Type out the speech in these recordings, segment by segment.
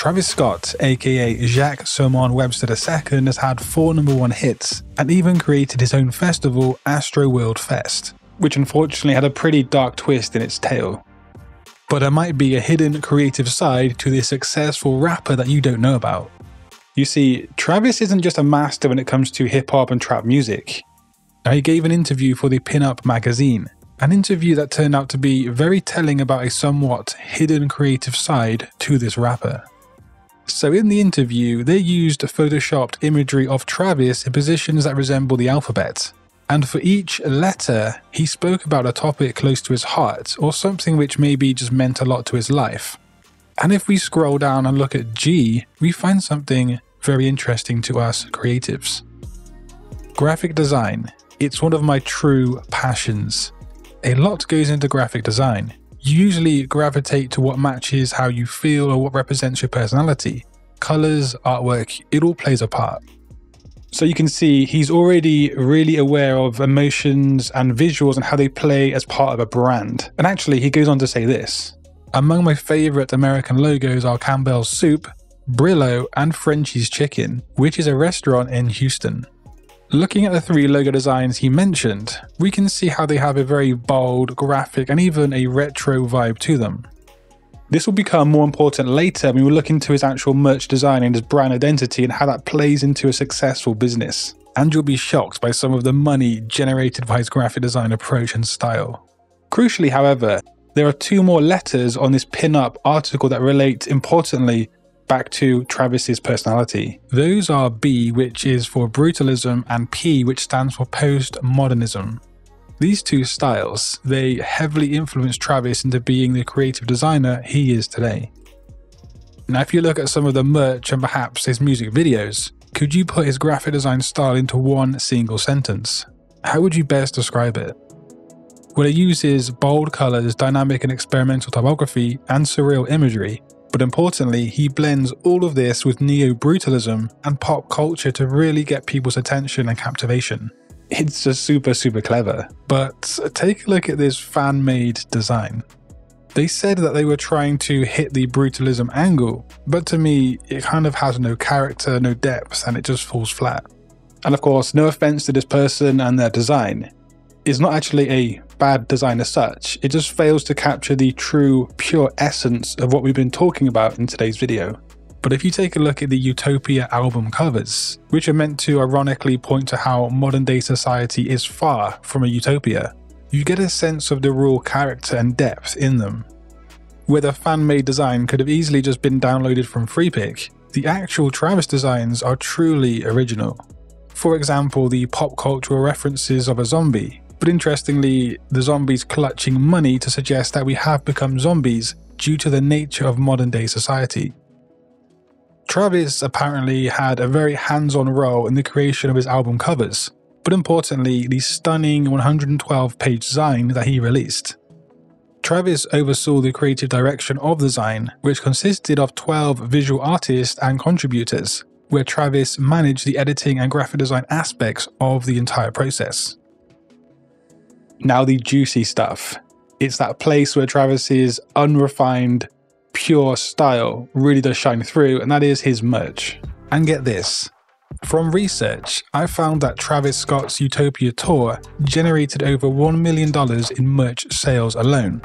Travis Scott, aka Jacques Bermon Webster II, has had 4 #1 hits and even created his own festival, Astroworld Fest, which unfortunately had a pretty dark twist in its tail. But there might be a hidden creative side to this successful rapper that you don't know about. You see, Travis isn't just a master when it comes to hip-hop and trap music. Now, he gave an interview for the Pin Up magazine, an interview that turned out to be very telling about a somewhat hidden creative side to this rapper. So in the interview, they used photoshopped imagery of Travis in positions that resemble the alphabet. And for each letter, he spoke about a topic close to his heart or something which maybe just meant a lot to his life. And if we scroll down and look at G, we find something very interesting to us creatives. Graphic design. It's one of my true passions. A lot goes into graphic design. You usually gravitate to what matches how you feel or what represents your personality. Colors, artwork, it all plays a part. So you can see he's already really aware of emotions and visuals and how they play as part of a brand. And actually, he goes on to say this. Among my favorite American logos are Campbell's Soup, Brillo, and Frenchie's Chicken, which is a restaurant in Houston. Looking at the 3 logo designs he mentioned, we can see how they have a very bold, graphic, and even a retro vibe to them. This will become more important later when we look into his actual merch design and his brand identity and how that plays into a successful business. And you'll be shocked by some of the money generated by his graphic design approach and style. Crucially, however, there are 2 more letters on this pin-up article that relate, importantly, back to Travis's personality. Those are B, which is for brutalism, and P, which stands for postmodernism. These 2 styles, they heavily influenced Travis into being the creative designer he is today. Now, if you look at some of the merch and perhaps his music videos, could you put his graphic design style into one single sentence? How would you best describe it? Well, it uses bold colors, dynamic and experimental typography, and surreal imagery. But importantly, he blends all of this with neo-brutalism and pop culture to really get people's attention and captivation. It's just super, super clever. But take a look at this fan-made design. They said that they were trying to hit the brutalism angle, but to me, it kind of has no character, no depth, and it just falls flat. And of course, no offense to this person and their design. It's not actually a bad design as such, it just fails to capture the true, pure essence of what we've been talking about in today's video. But if you take a look at the Utopia album covers, which are meant to ironically point to how modern day society is far from a utopia, you get a sense of the raw character and depth in them. Where the fan-made design could have easily just been downloaded from Freepik, the actual Travis designs are truly original. For example, the pop cultural references of a zombie. But interestingly, the zombies clutching money to suggest that we have become zombies due to the nature of modern day society. Travis apparently had a very hands-on role in the creation of his album covers, but importantly, the stunning 112-page design that he released. Travis oversaw the creative direction of the design, which consisted of 12 visual artists and contributors, where Travis managed the editing and graphic design aspects of the entire process. Now the juicy stuff. It's that place where Travis's unrefined, pure style really does shine through, and that is his merch. And get this. From research, I found that Travis Scott's Utopia tour generated over $1 million in merch sales alone.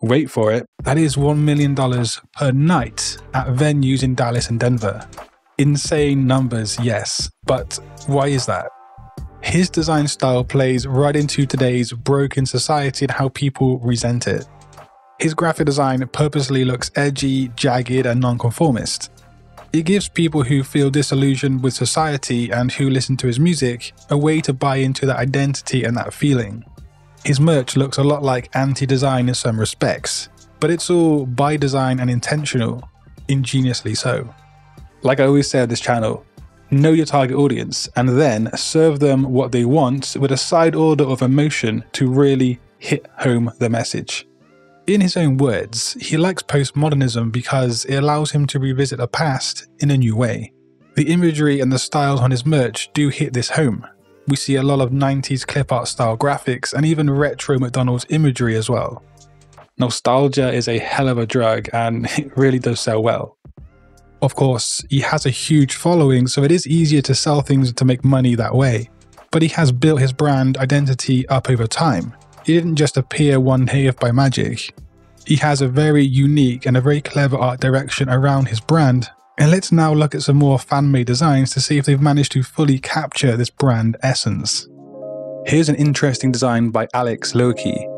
Wait for it, that is $1 million per night at venues in Dallas and Denver. Insane numbers, yes, but why is that? His design style plays right into today's broken society and how people resent it. His graphic design purposely looks edgy, jagged, and nonconformist. It gives people who feel disillusioned with society and who listen to his music a way to buy into that identity and that feeling. His merch looks a lot like anti-design in some respects, but it's all by design and intentional, ingeniously so. Like I always say on this channel, know your target audience and then serve them what they want with a side order of emotion to really hit home the message. In his own words, he likes postmodernism because it allows him to revisit the past in a new way. The imagery and the styles on his merch do hit this home. We see a lot of 90s clip art style graphics and even retro McDonald's imagery as well. Nostalgia is a hell of a drug and it really does sell well. Of course, he has a huge following, so it is easier to sell things and to make money that way. But he has built his brand identity up over time. He didn't just appear one day by magic. He has a very unique and a very clever art direction around his brand. And let's now look at some more fan-made designs to see if they've managed to fully capture this brand essence. Here's an interesting design by Alex Loki.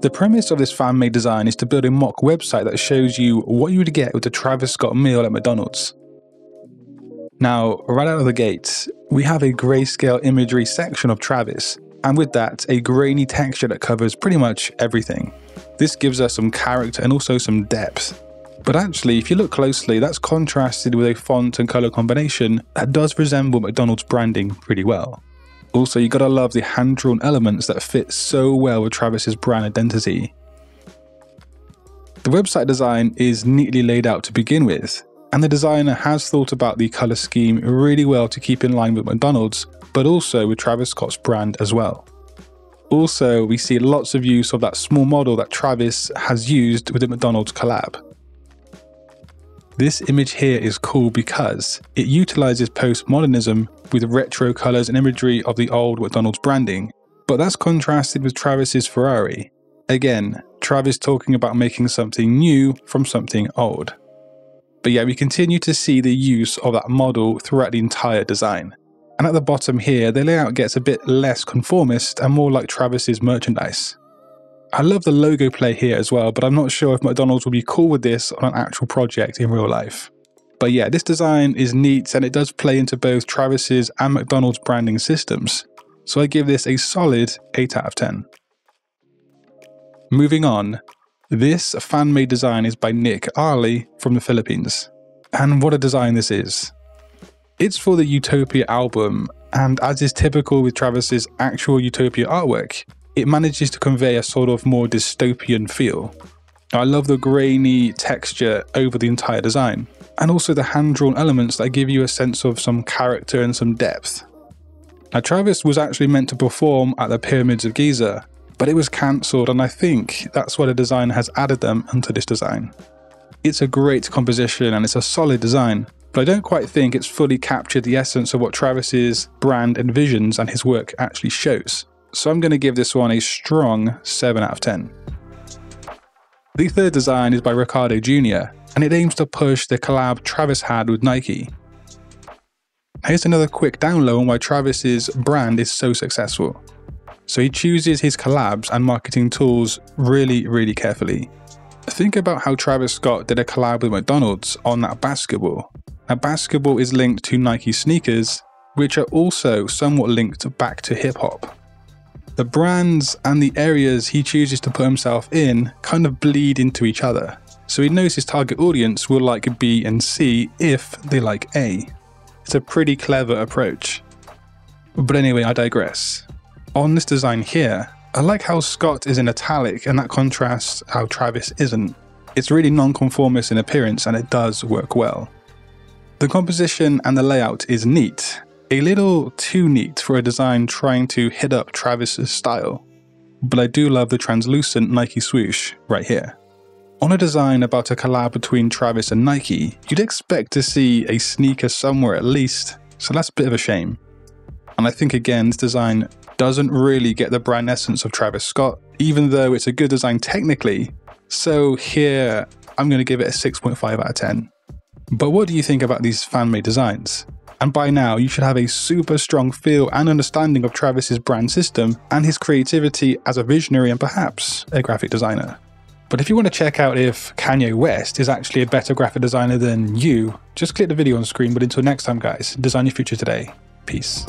The premise of this fan-made design is to build a mock website that shows you what you would get with the Travis Scott meal at McDonald's. Now, right out of the gate, we have a grayscale imagery section of Travis, and with that, a grainy texture that covers pretty much everything. This gives us some character and also some depth. But actually, if you look closely, that's contrasted with a font and color combination that does resemble McDonald's branding pretty well. Also, you gotta love the hand-drawn elements that fit so well with Travis's brand identity. The website design is neatly laid out to begin with, and the designer has thought about the color scheme really well to keep in line with McDonald's, but also with Travis Scott's brand as well. Also, we see lots of use of that small model that Travis has used with the McDonald's collab. This image here is cool because it utilizes postmodernism with retro colors and imagery of the old McDonald's branding, but that's contrasted with Travis's Ferrari. Again, Travis talking about making something new from something old. But yeah, we continue to see the use of that model throughout the entire design. And at the bottom here, the layout gets a bit less conformist and more like Travis's merchandise. I love the logo play here as well, but I'm not sure if McDonald's will be cool with this on an actual project in real life. But yeah, this design is neat and it does play into both Travis's and McDonald's branding systems. So I give this a solid 8 out of 10. Moving on, this fan-made design is by Nick Arley from the Philippines. And what a design this is. It's for the Utopia album, and as is typical with Travis's actual Utopia artwork, it manages to convey a sort of more dystopian feel. I love the grainy texture over the entire design, and also the hand-drawn elements that give you a sense of some character and some depth. Now, Travis was actually meant to perform at the Pyramids of Giza, but it was cancelled, and I think that's why the design has added them onto this design. It's a great composition and it's a solid design, but I don't quite think it's fully captured the essence of what Travis's brand envisions and his work actually shows. So I'm going to give this one a strong 7 out of 10. The third design is by Ricardo Jr, and it aims to push the collab Travis had with Nike. Here's another quick down low on why Travis's brand is so successful. So he chooses his collabs and marketing tools really carefully. Think about how Travis Scott did a collab with McDonald's on that basketball. Now, basketball is linked to Nike sneakers, which are also somewhat linked back to hip hop. The brands and the areas he chooses to put himself in kind of bleed into each other, so he knows his target audience will like B and C if they like A. It's a pretty clever approach. But anyway, I digress. On this design here, I like how Scott is in italic and that contrasts how Travis isn't. It's really non-conformist in appearance and it does work well. The composition and the layout is neat. A little too neat for a design trying to hit up Travis's style, but I do love the translucent Nike swoosh right here. On a design about a collab between Travis and Nike, you'd expect to see a sneaker somewhere at least, so that's a bit of a shame. And I think again, this design doesn't really get the brand essence of Travis Scott, even though it's a good design technically, so here I'm going to give it a 6.5 out of 10. But what do you think about these fan-made designs? And by now, you should have a super strong feel and understanding of Travis's brand system and his creativity as a visionary and perhaps a graphic designer. But if you want to check out if Kanye West is actually a better graphic designer than you, just click the video on screen. But until next time guys, design your future today. Peace.